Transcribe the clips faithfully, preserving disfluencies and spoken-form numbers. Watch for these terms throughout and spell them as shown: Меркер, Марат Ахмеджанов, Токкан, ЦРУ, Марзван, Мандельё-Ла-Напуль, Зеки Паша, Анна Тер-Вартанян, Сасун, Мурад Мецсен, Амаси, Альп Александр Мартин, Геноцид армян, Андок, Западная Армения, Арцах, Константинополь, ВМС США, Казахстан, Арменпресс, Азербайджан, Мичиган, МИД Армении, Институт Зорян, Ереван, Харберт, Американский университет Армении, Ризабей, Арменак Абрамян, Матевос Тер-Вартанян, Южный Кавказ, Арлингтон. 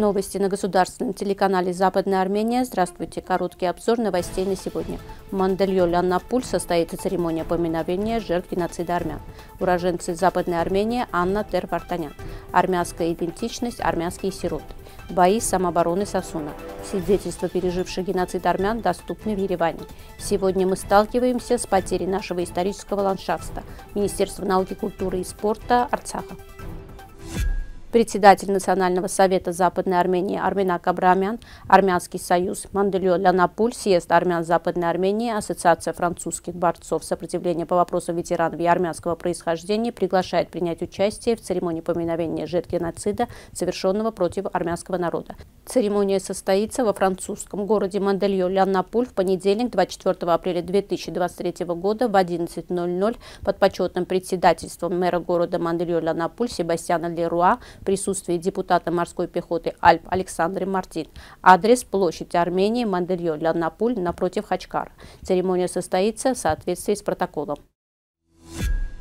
Новости на государственном телеканале «Западная Армения». Здравствуйте. Короткий обзор новостей на сегодня. В Мандельё-Ла-Напуль состоится церемония поминовения жертв геноцида армян. Уроженцы Западной Армении Анна Тер-Вартанян. Армянская идентичность, армянские сироты. Бои самообороны Сасуна. Свидетельства переживших геноцид армян доступны в Ереване. Сегодня мы сталкиваемся с потерей нашего исторического ландшафта. Министерство науки, культуры и спорта Арцаха. Председатель Национального совета Западной Армении Арменак Абрамян, Армянский союз, Мандельё-Ла-Напуль, съезд армян Западной Армении, Ассоциация французских борцов сопротивления по вопросам ветеранов и армянского происхождения приглашает принять участие в церемонии поминовения жертв геноцида, совершенного против армянского народа. Церемония состоится во французском городе Мандельё-Ла-Напуль в понедельник, двадцать четвёртого апреля две тысячи двадцать третьего года в одиннадцать ноль-ноль под почетным председательством мэра города Мандельё-Ла-Напуль Себастьяна Леруа в присутствии депутата морской пехоты Альп Александр Мартин. Адрес: площадь Армении, Мандельё-Ла-Напуль, напротив Хачкара. Церемония состоится в соответствии с протоколом.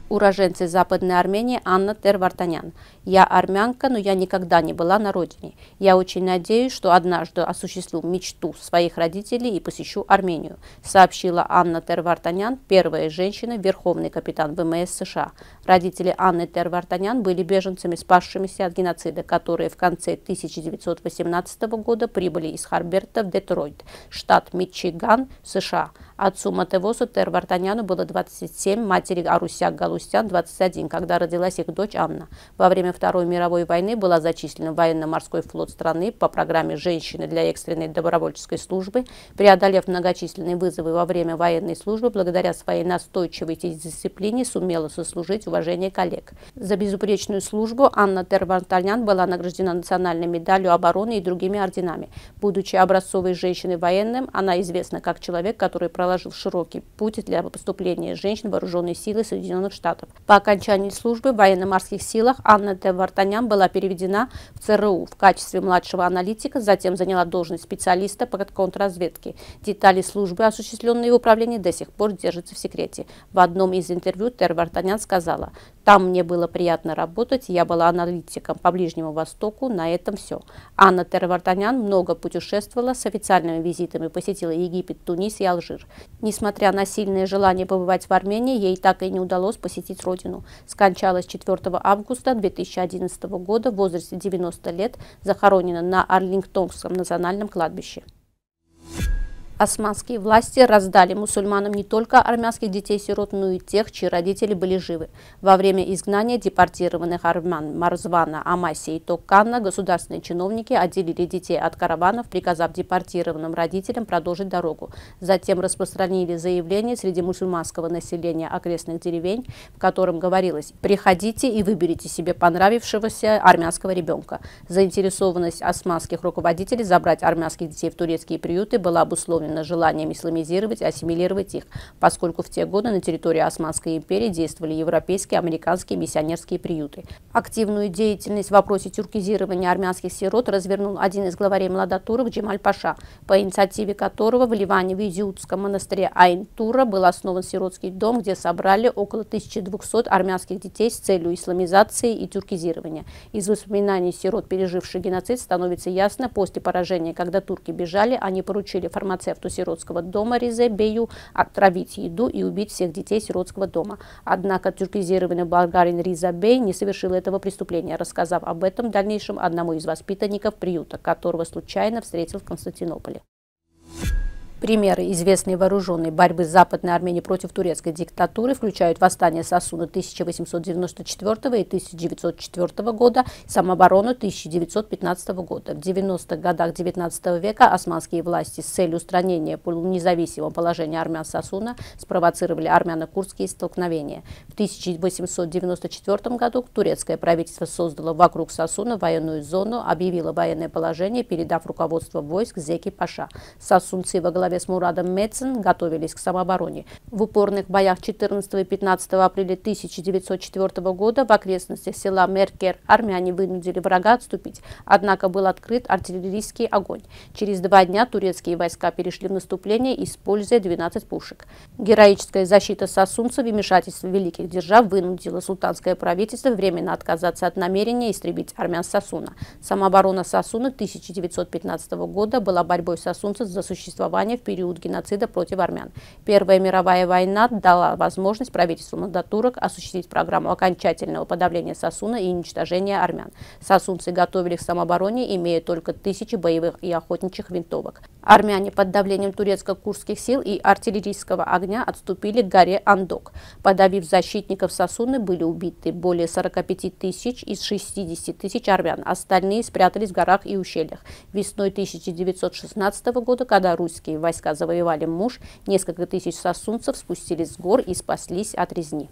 Уроженцы Западной Армении Анна Тер-Вартанян. «Я армянка, но я никогда не была на родине. Я очень надеюсь, что однажды осуществлю мечту своих родителей и посещу Армению», сообщила Анна Тер-Вартанян, первая женщина, верховный капитан ВМС США. Родители Анны Тер-Вартанян были беженцами, спасшимися от геноцида, которые в конце тысяча девятьсот восемнадцатого года прибыли из Харберта в Детройт, штат Мичиган, США. Отцу Матевосу Тер-Вартаняну было двадцать семь, матери Арусяк-Галустян двадцать один, когда родилась их дочь Анна. Во время Второй мировой войны была зачислена в военно-морской флот страны по программе «Женщины для экстренной добровольческой службы», преодолев многочисленные вызовы во время военной службы, благодаря своей настойчивой дисциплине сумела сослужить уважение коллег. За безупречную службу Анна Тер-Вартанян была награждена национальной медалью обороны и другими орденами. Будучи образцовой женщиной военным, она известна как человек, который проложил проложил широкий путь для поступления женщин в вооруженные силы Соединенных Штатов. По окончании службы в военно-морских силах Анна Тер-Вартанян была переведена в ЦРУ в качестве младшего аналитика, затем заняла должность специалиста по контрразведке. Детали службы, осуществленные в управлении, до сих пор держатся в секрете. В одном из интервью Тер-Вартанян сказала: «Там мне было приятно работать, я была аналитиком по Ближнему Востоку, на этом все». Анна Тер-Вартанян много путешествовала, с официальными визитами посетила Египет, Тунис и Алжир. Несмотря на сильное желание побывать в Армении, ей так и не удалось посетить родину. Скончалась четвёртого августа две тысячи одиннадцатого года в возрасте девяноста лет, захоронена на Арлингтонском национальном кладбище. Османские власти раздали мусульманам не только армянских детей-сирот, но и тех, чьи родители были живы. Во время изгнания депортированных армян Марзвана, Амаси и Токкана государственные чиновники отделили детей от караванов, приказав депортированным родителям продолжить дорогу. Затем распространили заявление среди мусульманского населения окрестных деревень, в котором говорилось: «Приходите и выберите себе понравившегося армянского ребенка». Заинтересованность османских руководителей забрать армянских детей в турецкие приюты была обусловлена желанием исламизировать, ассимилировать их, поскольку в те годы на территории Османской империи действовали европейские, американские миссионерские приюты. Активную деятельность в вопросе тюркизирования армянских сирот развернул один из главарей младотурок Джемаль Паша, по инициативе которого в Ливане в Изюдском монастыре Айн-Тура был основан сиротский дом, где собрали около тысячи двухсот армянских детей с целью исламизации и тюркизирования. Из воспоминаний сирот, переживших геноцид, становится ясно: после поражения, когда турки бежали, они поручили фармацевту сиротского дома Ризабею отравить еду и убить всех детей сиротского дома. Однако тюркизированный болгарин Ризабей не совершил этого преступления, рассказав об этом в дальнейшем одному из воспитанников приюта, которого случайно встретил в Константинополе. Примеры известной вооруженной борьбы Западной Армении против турецкой диктатуры включают восстание Сасуна тысяча восемьсот девяносто четвёртого и тысяча девятьсот четвёртого года, самооборону тысяча девятьсот пятнадцатого года. В девяностых годах девятнадцатого века османские власти с целью устранения полунезависимого положения армян Сасуна спровоцировали армяно-курдские столкновения. В тысяча восемьсот девяносто четвёртом году турецкое правительство создало вокруг Сасуна военную зону, объявило военное положение, передав руководство войск Зеки Паша. Сасунцы во главе главе с Мурадом Мецсен готовились к самообороне. В упорных боях четырнадцатого и пятнадцатого апреля тысяча девятьсот четвёртого года в окрестностях села Меркер армяне вынудили врага отступить, однако был открыт артиллерийский огонь. Через два дня турецкие войска перешли в наступление, используя двенадцать пушек. Героическая защита сасунцев и вмешательство великих держав вынудило султанское правительство временно отказаться от намерения истребить армян Сасуна. Самооборона Сасуна тысяча девятьсот пятнадцатого года была борьбой сасунцев за существование в период геноцида против армян. Первая мировая война дала возможность правительству мандатурок осуществить программу окончательного подавления Сасуна и уничтожения армян. Сасунцы готовили к самообороне, имея только тысячи боевых и охотничьих винтовок. Армяне под давлением турецко-курдских сил и артиллерийского огня отступили к горе Андок. Подавив защитников Сасуны, были убиты более сорока пяти тысяч из шестидесяти тысяч армян. Остальные спрятались в горах и ущельях. Весной тысяча девятьсот шестнадцатого года, когда русские войска завоевали Муш, несколько тысяч сасунцев спустились с гор и спаслись от резни.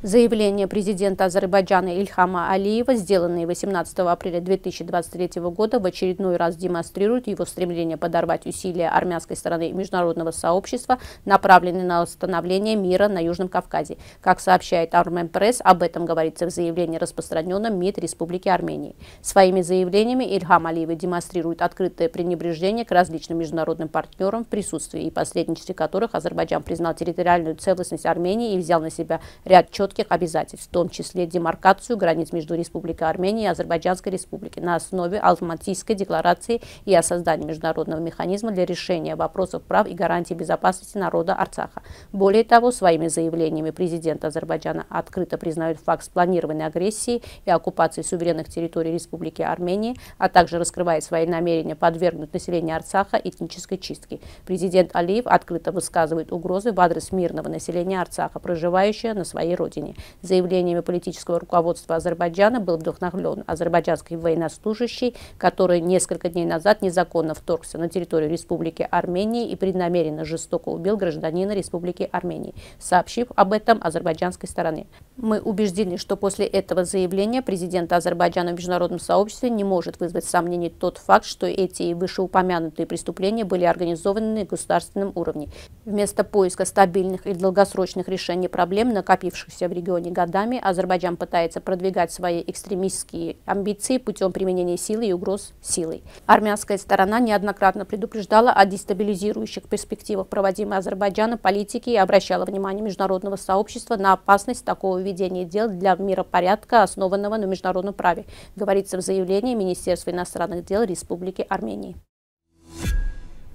Заявление президента Азербайджана Ильхама Алиева, сделанное восемнадцатого апреля две тысячи двадцать третьего года, в очередной раз демонстрирует его стремление подорвать усилия армянской стороны и международного сообщества, направленные на восстановление мира на Южном Кавказе. Как сообщает Арменпресс, об этом говорится в заявлении, распространенном МИД Республики Армении. Своими заявлениями Ильхам Алиев демонстрирует открытое пренебрежение к различным международным партнерам, в присутствии и посредничестве которых Азербайджан признал территориальную целостность Армении и взял на себя ряд четких обязательств, в том числе демаркацию границ между Республикой Армении и Азербайджанской Республикой на основе Алматинской декларации и о создании международного механизма для решения вопросов прав и гарантий безопасности народа Арцаха. Более того, своими заявлениями президент Азербайджана открыто признает факт спланированной агрессии и оккупации суверенных территорий Республики Армении, а также раскрывает свои намерения подвергнуть население Арцаха этнической чистке. Президент Алиев открыто высказывает угрозы в адрес мирного населения Арцаха, проживающего на своей родине. Заявлениями политического руководства Азербайджана был вдохновлен азербайджанский военнослужащий, который несколько дней назад незаконно вторгся на территорию Республики Армении и преднамеренно жестоко убил гражданина Республики Армении, сообщив об этом азербайджанской стороне. Мы убеждены, что после этого заявления президента Азербайджана в международном сообществе не может вызвать сомнений тот факт, что эти и вышеупомянутые преступления были организованы на государственном уровне. Вместо поиска стабильных и долгосрочных решений проблем, накопившихся в регионе годами, Азербайджан пытается продвигать свои экстремистские амбиции путем применения силы и угроз силой. Армянская сторона неоднократно предупреждала о дестабилизирующих перспективах проводимой Азербайджана политики и обращала внимание международного сообщества на опасность такого ведения дел для миропорядка, основанного на международном праве, говорится в заявлении Министерства иностранных дел Республики Армении.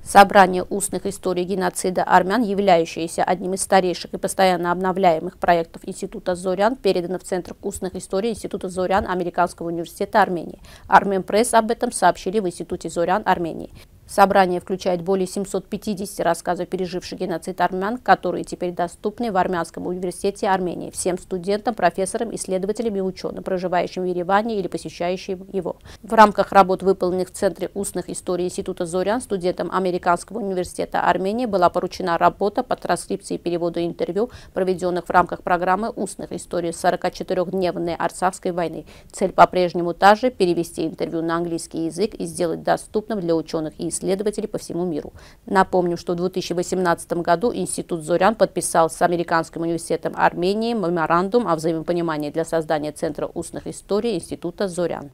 Собрание устных историй геноцида армян, являющееся одним из старейших и постоянно обновляемых проектов Института Зорян, передано в Центр устных историй Института Зорян Американского университета Армении. Арменпресс об этом сообщили в Институте Зорян Армении. Собрание включает более семисот пятидесяти рассказов, переживших геноцид армян, которые теперь доступны в Армянском университете Армении всем студентам, профессорам, исследователям и ученым, проживающим в Ереване или посещающим его. В рамках работ, выполненных в Центре устных историй Института Зорян, студентам Американского университета Армении была поручена работа по транскрипции и переводу интервью, проведенных в рамках программы устных историй сорокачетырёхдневной Арцахской войны. Цель по-прежнему та же – перевести интервью на английский язык и сделать доступным для ученых и исследователей по всему миру. Напомню, что в две тысячи восемнадцатом году Институт Зорян подписал с Американским университетом Армении меморандум о взаимопонимании для создания Центра устных историй Института Зорян.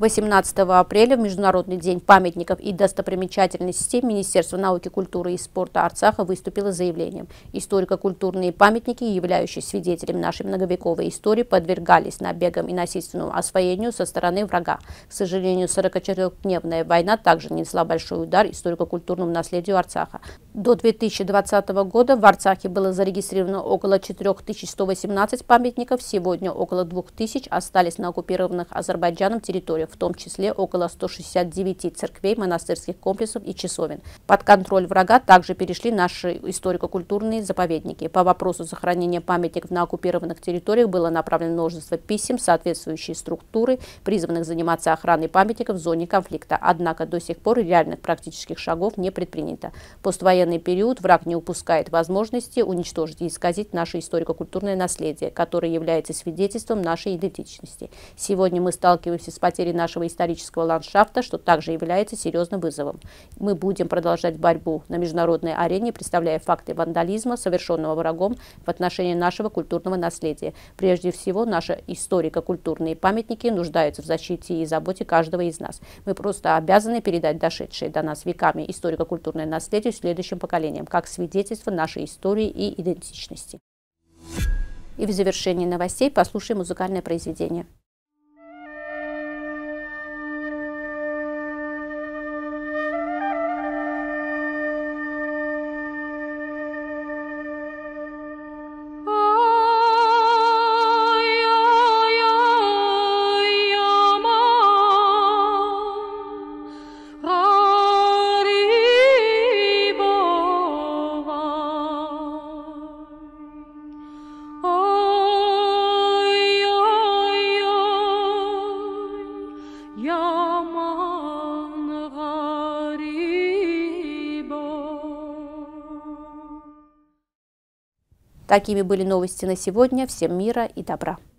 восемнадцатого апреля, в Международный день памятников и достопримечательностей, Министерство науки, культуры и спорта Арцаха выступило заявлением: историко-культурные памятники, являющиеся свидетелями нашей многовековой истории, подвергались набегам и насильственному освоению со стороны врага. К сожалению, сорокачетырёхдневная война также нанесла большой удар историко-культурному наследию Арцаха. До две тысячи двадцатого года в Арцахе было зарегистрировано около четырёх тысяч ста восемнадцати памятников, сегодня около двух тысяч остались на оккупированных Азербайджаном территориях, в том числе около ста шестидесяти девяти церквей, монастырских комплексов и часовен. Под контроль врага также перешли наши историко-культурные заповедники. По вопросу сохранения памятников на оккупированных территориях было направлено множество писем в соответствующие структуры, призванных заниматься охраной памятников в зоне конфликта. Однако до сих пор реальных практических шагов не предпринято. Поствоенный период враг не упускает возможности уничтожить и исказить наше историко-культурное наследие, которое является свидетельством нашей идентичности. Сегодня мы сталкиваемся с потерей нашего исторического ландшафта, что также является серьезным вызовом. Мы будем продолжать борьбу на международной арене, представляя факты вандализма, совершенного врагом в отношении нашего культурного наследия. Прежде всего, наши историко-культурные памятники нуждаются в защите и заботе каждого из нас. Мы просто обязаны передать дошедшие до нас веками историко-культурное наследие следующим поколениям, как свидетельство нашей истории и идентичности. И в завершении новостей послушаем музыкальное произведение. Такими были новости на сегодня. Всем мира и добра.